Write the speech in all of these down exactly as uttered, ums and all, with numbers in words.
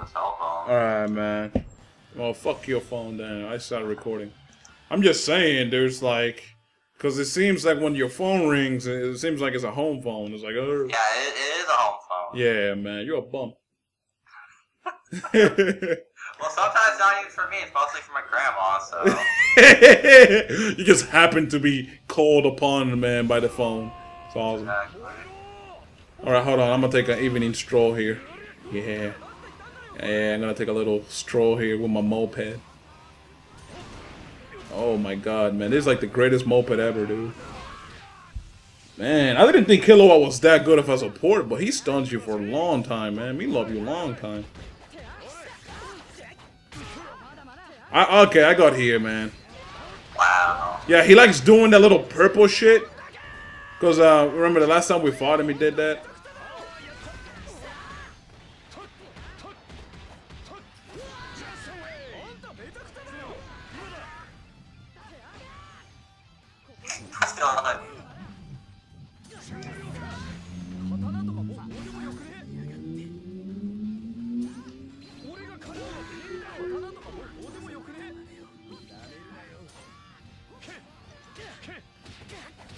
the cell phone. Alright, man. Well, fuck your phone then. I started recording. I'm just saying, there's like... Because it seems like when your phone rings, it seems like it's a home phone. It's like, oh. Yeah, it, it is a home phone. Yeah, man. You're a bump. Well, sometimes not even for me. It's mostly for my grandma, so... You just happen to be called upon, man, by the phone. It's awesome. Exactly. Alright, hold on. I'm going to take an evening stroll here. Yeah. Yeah, I'm going to take a little stroll here with my moped. Oh my god, man. This is like the greatest moped ever, dude. Man, I didn't think Killua was that good of a support, but he stuns you for a long time, man. Me love you long time. I, okay, I got here, man. Wow. Yeah, he likes doing that little purple shit. Because, uh, remember the last time we fought him, he did that?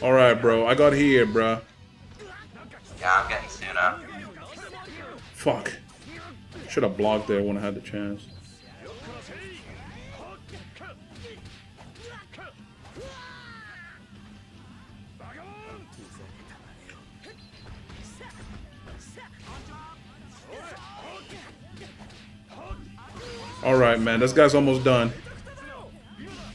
Alright, bro. I got here, bro. Yeah, I'm getting Suna. Fuck. Should have blocked there when I had the chance. Alright, man. This guy's almost done.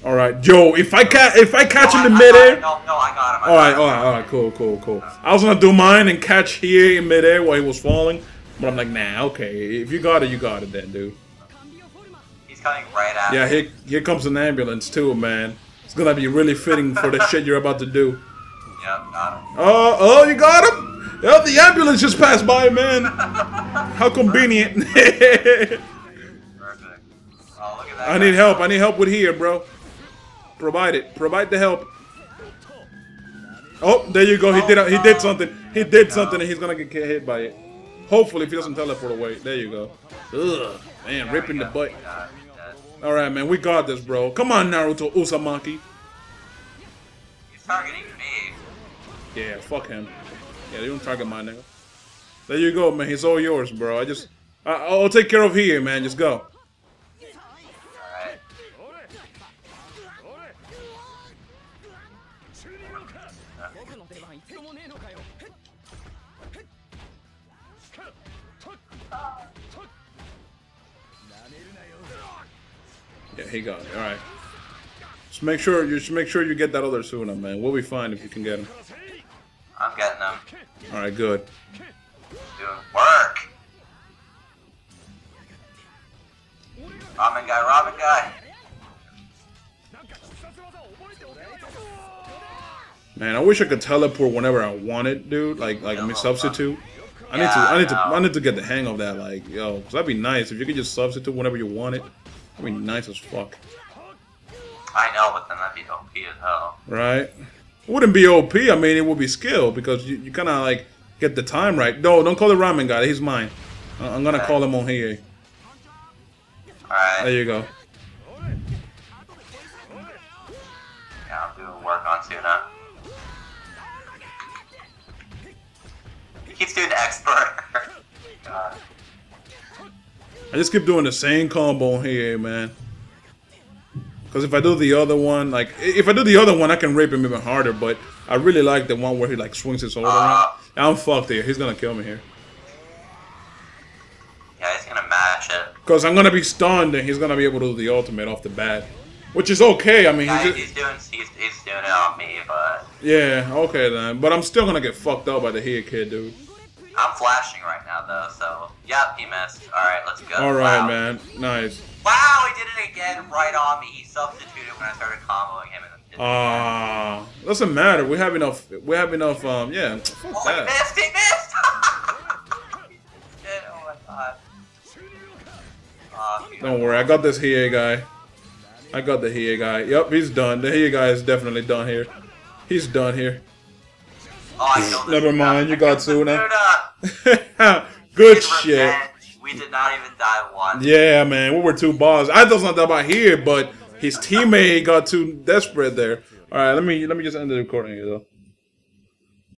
All right, yo. If I catch, if I catch no, him in midair. No, no, I got him. I all right, got him. all right, all right. Cool, cool, cool. I was gonna do mine and catch Hiei in midair while he was falling, but I'm like, nah. Okay, if you got it, you got it, then, dude. He's coming right at. Yeah, here, here comes an ambulance too, man. It's gonna be really fitting for the shit you're about to do. Yep, got him. Oh, uh, oh, you got him. Yep, the ambulance just passed by, man. How convenient. Perfect. Oh, look at that. I need help. I need help with Hiei, bro. Provide it. Provide the help. Oh, there you go. He did. He did something. He did something, and he's gonna get hit by it. Hopefully, if he doesn't teleport away. There you go. Ugh, man, ripping the butt. All right, man, we got this, bro. Come on, Naruto Usamaki. He's targeting me. Yeah, fuck him. Yeah, they don't target my nigga. There you go, man. He's all yours, bro. I just, I, I'll take care of Hiei, man. Just go. Yeah, he got it. All right. Just make sure you just make sure you get that other Suna, man. We'll be fine if you can get him. I'm getting him. All right, good. Doing work. Ramen guy, ramen guy. Man, I wish I could teleport whenever I wanted, dude. Like, like me substitute. I need to, I need to, I need to get the hang of that. Like, yo, cause that'd be nice if you could just substitute whenever you want it. I mean, nice as fuck. I know, but then that'd be O P as hell. Right? It wouldn't be O P, I mean, it would be skill, because you, you kind of, like, get the time right. No, don't call the ramen guy, he's mine. I I'm gonna okay. call him on here. Alright. There you go. Yeah, I'm doing work on Suna. He keeps doing expert. God. I just keep doing the same combo here, man. Because if I do the other one, like, if I do the other one, I can rape him even harder, but I really like the one where he, like, swings his shoulder uh, around. I'm fucked here. He's going to kill me here. Yeah, he's going to mash it. Because I'm going to be stunned, and he's going to be able to do the ultimate off the bat. Which is okay, I mean... Yeah, he's, he's, doing, he's, he's doing it on me, but... Yeah, okay then. But I'm still going to get fucked up by the Hiei kid, dude. I'm flashing right now, though, so... Yep, he missed. Alright, let's go. Alright, wow. Man. Nice. Wow, he did it again right on me. He substituted when I started comboing him. Ah, uh, doesn't matter. We have enough... We have enough, um... Yeah. Fuck oh, that. He missed! He missed! He did. Oh, my God. Oh, Don't worry. I got this Hiei guy. I got the Hiei guy. Yep, he's done. The Hiei guy is definitely done here. He's done here. Oh, I killed Never mind. You got Suna. Good shit. We did not even die once. Yeah, man, we were two balls. I don't know about here, but his teammate got too desperate there. All right, let me let me just end the recording here though.